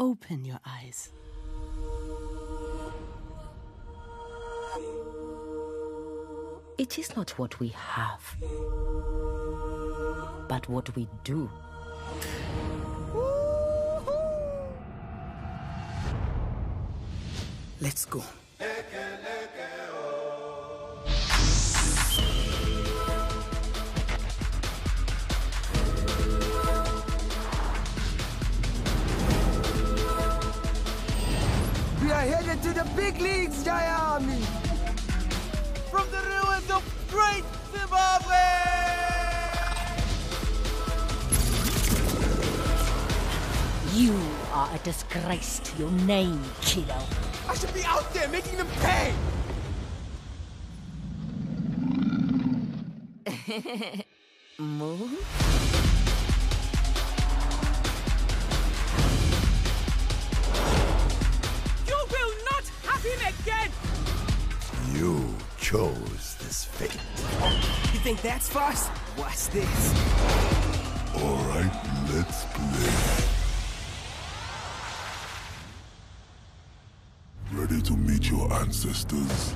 Open your eyes. It is not what we have, but what we do. Let's go. We are headed to the big leagues, Diami! From the ruins of Great Zimbabwe! You are a disgrace to your name, Kido. I should be out there making them pay! Mo? Again. You chose this fate. You think that's fast? Watch this. All right, let's play. Ready to meet your ancestors?